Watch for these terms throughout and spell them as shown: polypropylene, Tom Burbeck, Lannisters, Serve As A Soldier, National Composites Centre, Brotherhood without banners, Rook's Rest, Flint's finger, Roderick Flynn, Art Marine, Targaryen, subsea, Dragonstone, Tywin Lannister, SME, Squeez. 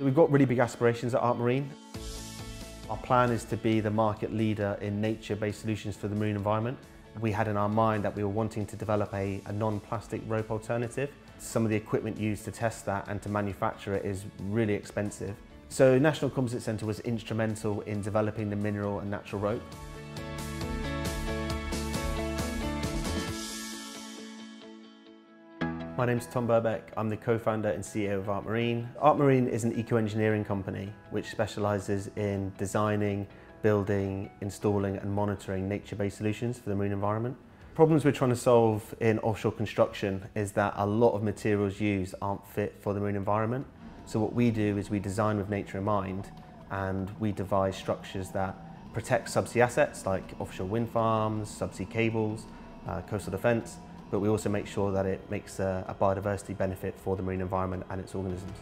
We've got really big aspirations at Art Marine. Our plan is to be the market leader in nature-based solutions for the marine environment. We had in our mind that we were wanting to develop a non-plastic rope alternative. Some of the equipment used to test that and to manufacture it is really expensive. So National Composites Centre was instrumental in developing the mineral and natural rope. My name's Tom Burbeck. I'm the co-founder and CEO of Art Marine. Art Marine is an eco-engineering company which specialises in designing, building, installing and monitoring nature-based solutions for the marine environment. Problems we're trying to solve in offshore construction is that a lot of materials used aren't fit for the marine environment. So what we do is we design with nature in mind and we devise structures that protect subsea assets like offshore wind farms, subsea cables, coastal defence, but we also make sure that it makes a biodiversity benefit for the marine environment and its organisms.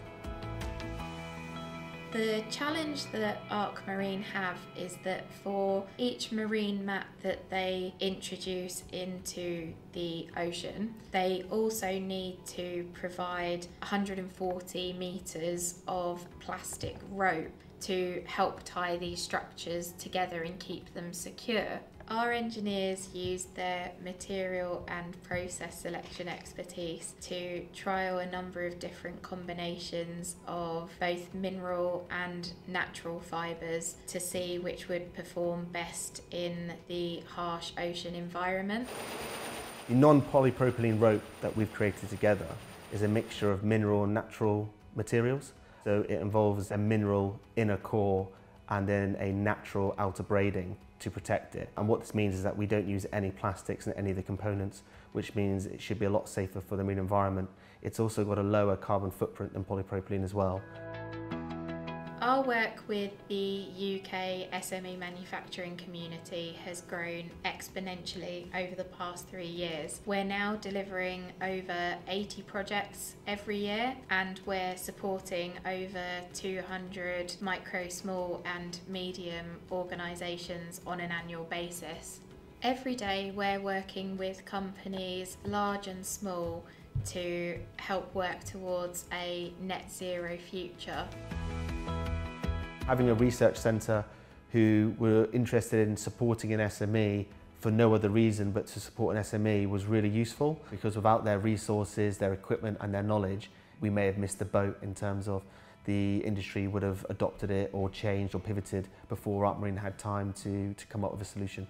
The challenge that Arc Marine have is that for each marine map that they introduce into the ocean, they also need to provide 140 metres of plastic rope to help tie these structures together and keep them secure. Our engineers use their material and process selection expertise to trial a number of different combinations of both mineral and natural fibres to see which would perform best in the harsh ocean environment. The non-polypropylene rope that we've created together is a mixture of mineral and natural materials. So it involves a mineral inner core and then a natural outer braiding to protect it. And what this means is that we don't use any plastics in any of the components, which means it should be a lot safer for the marine environment. It's also got a lower carbon footprint than polypropylene as well. Our work with the UK SME manufacturing community has grown exponentially over the past 3 years. We're now delivering over 80 projects every year and we're supporting over 200 micro, small and medium organisations on an annual basis. Every day we're working with companies large and small to help work towards a net zero future. Having a research centre who were interested in supporting an SME for no other reason but to support an SME was really useful, because without their resources, their equipment and their knowledge, we may have missed the boat in terms of the industry would have adopted it or changed or pivoted before Art Marine had time to come up with a solution.